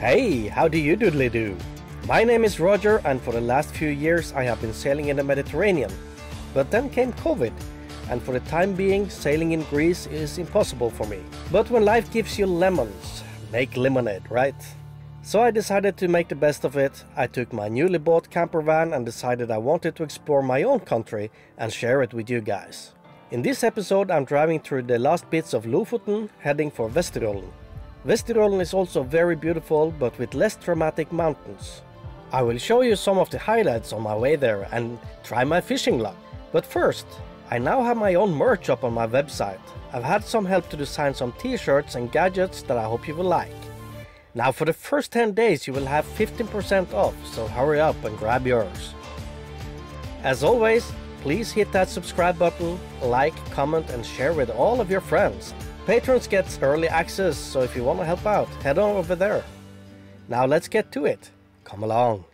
Hey, how do you doodly do? My name is Roger, and for the last few years I have been sailing in the Mediterranean. But then came COVID, and for the time being sailing in Greece is impossible for me. But when life gives you lemons, make lemonade, right? So I decided to make the best of it. I took my newly bought camper van and decided I wanted to explore my own country and share it with you guys. In this episode I'm driving through the last bits of Lofoten, heading for Vesterålen. Vesterålen is also very beautiful, but with less dramatic mountains. I will show you some of the highlights on my way there and try my fishing luck. But first, I now have my own merch up on my website. I've had some help to design some t-shirts and gadgets that I hope you will like. Now for the first 10 days you will have 15% off, so hurry up and grab yours. As always, please hit that subscribe button, like, comment and share with all of your friends. Patrons get early access, so if you want to help out, head on over there. Now let's get to it. Come along.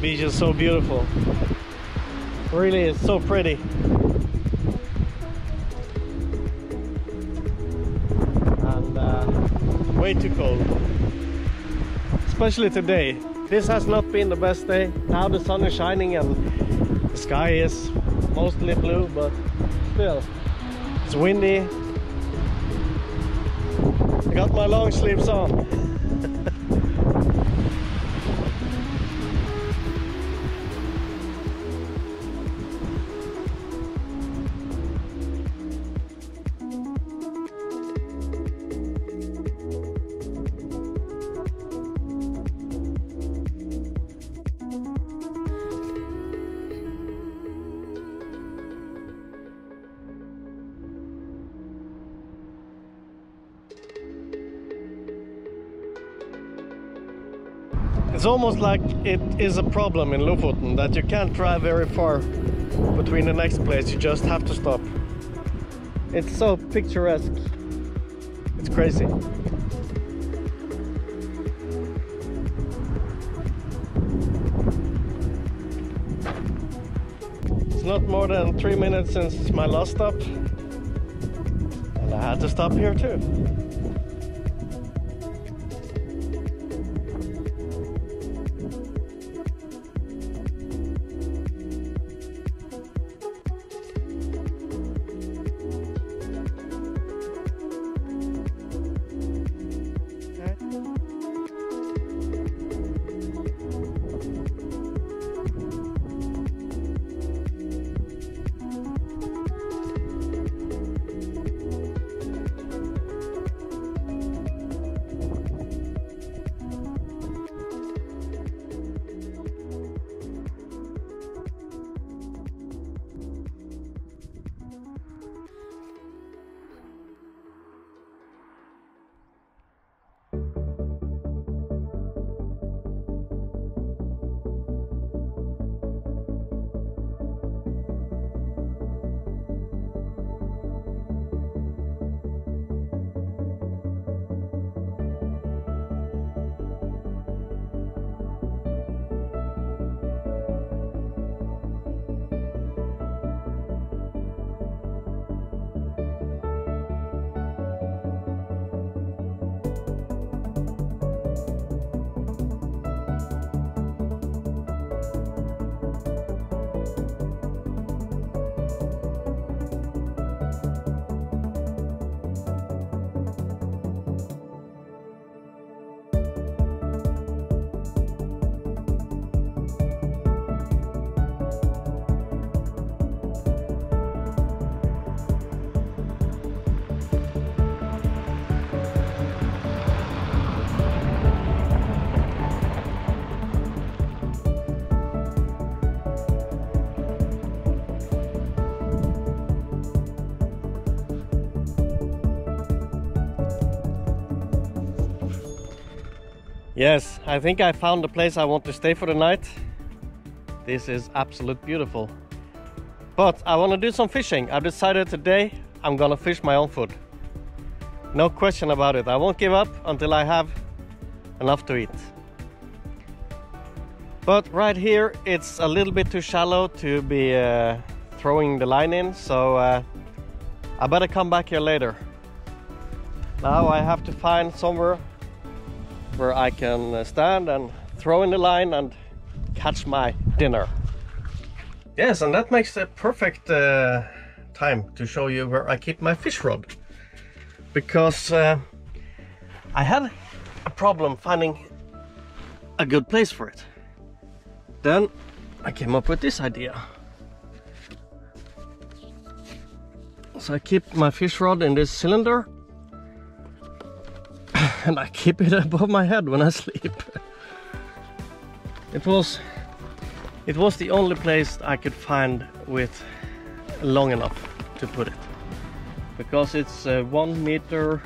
Beach is so beautiful. Really, it's so pretty. And way too cold, especially today. This has not been the best day. Now the sun is shining and the sky is mostly blue, but still it's windy. I got my long sleeves on. It's almost like it is a problem in Lofoten that you can't drive very far between the next place, you just have to stop. It's so picturesque. It's crazy. It's not more than 3 minutes since my last stop, and I had to stop here too. Yes, I think I found the place I want to stay for the night. This is absolutely beautiful. But I want to do some fishing. I decided today I'm gonna fish my own food. No question about it. I won't give up until I have enough to eat. But right here it's a little bit too shallow to be throwing the line in, so I better come back here later. Now I have to find somewhere where I can stand and throw in the line and catch my dinner. Yes, and that makes a perfect time to show you where I keep my fish rod, because I had a problem finding a good place for it. Then I came up with this idea. So I keep my fish rod in this cylinder, and I keep it above my head when I sleep. It was the only place I could find with long enough to put it, because it's 1.30 meters,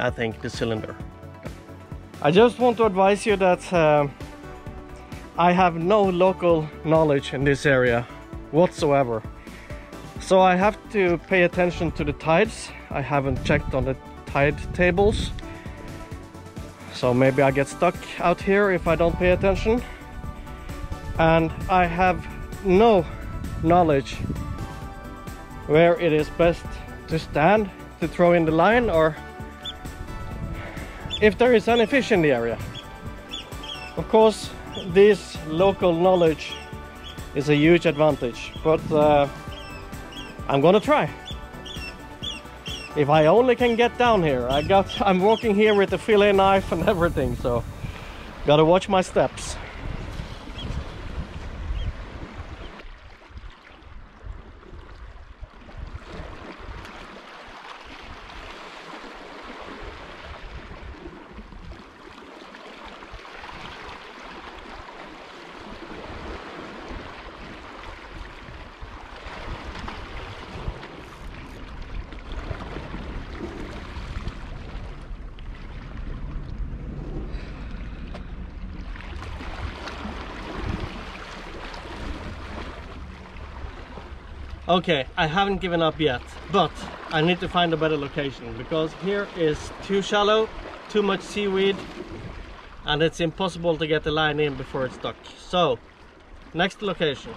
I think, the cylinder. I just want to advise you that I have no local knowledge in this area whatsoever, so I have to pay attention to the tides. I haven't checked on the tide tables, so maybe I get stuck out here if I don't pay attention. And I have no knowledge where it is best to stand to throw in the line, or if there is any fish in the area. Of course, this local knowledge is a huge advantage, but I'm gonna try. If I only can get down here. I'm walking here with a fillet knife and everything, so gotta watch my steps. Okay, I haven't given up yet, but I need to find a better location, because here is too shallow, too much seaweed, and it's impossible to get the line in before it's stuck. So, next location.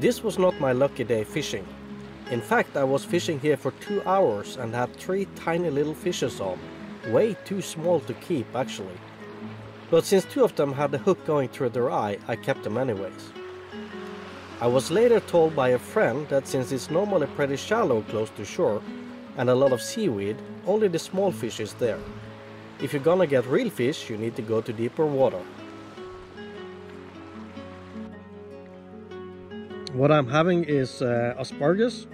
This was not my lucky day fishing. In fact, I was fishing here for 2 hours and had 3 tiny little fishes on. Way too small to keep, actually. But since 2 of them had the hook going through their eye, I kept them anyways. I was later told by a friend that since it's normally pretty shallow close to shore and a lot of seaweed, only the small fish is there. If you're gonna get real fish, you need to go to deeper water. What I'm having is asparagus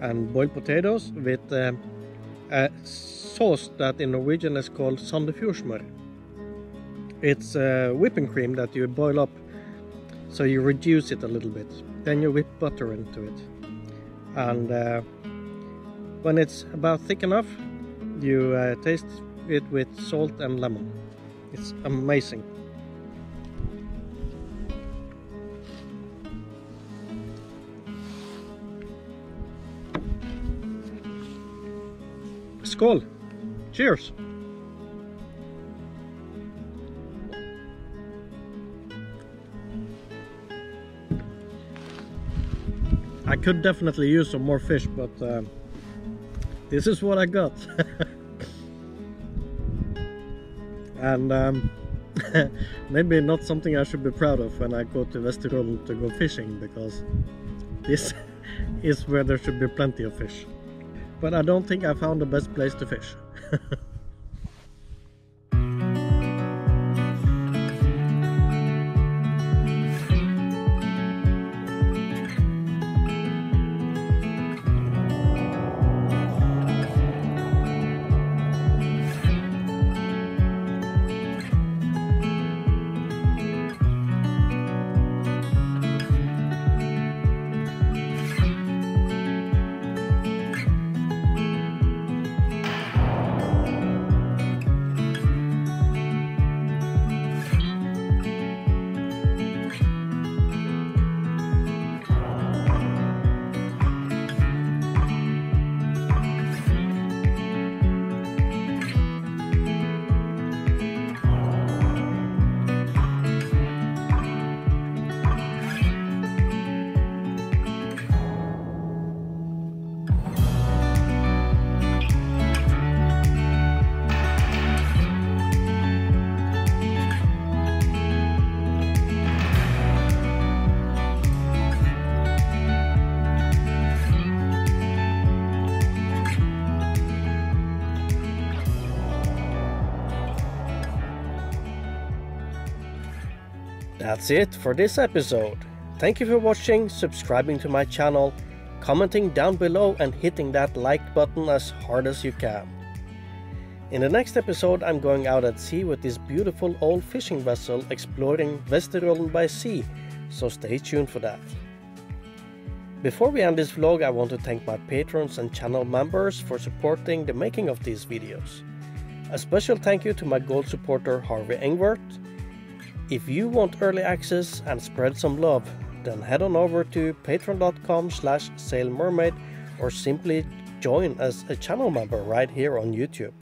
and boiled potatoes with a sauce that in Norwegian is called Sandefjordsmør. It's whipping cream that you boil up, so you reduce it a little bit. Then you whip butter into it. And when it's about thick enough, you taste it with salt and lemon. It's amazing. Skål! Cheers! I could definitely use some more fish, but this is what I got. And maybe not something I should be proud of when I go to Vesterålen to go fishing, because this is where there should be plenty of fish. But I don't think I found the best place to fish. That's it for this episode. Thank you for watching, subscribing to my channel, commenting down below and hitting that like button as hard as you can. In the next episode I'm going out at sea with this beautiful old fishing vessel exploring Vesterålen by sea, so stay tuned for that. Before we end this vlog, I want to thank my patrons and channel members for supporting the making of these videos. A special thank you to my gold supporter Harvey Engwert. If you want early access and spread some love, then head on over to patreon.com/sailmermaid or simply join as a channel member right here on YouTube.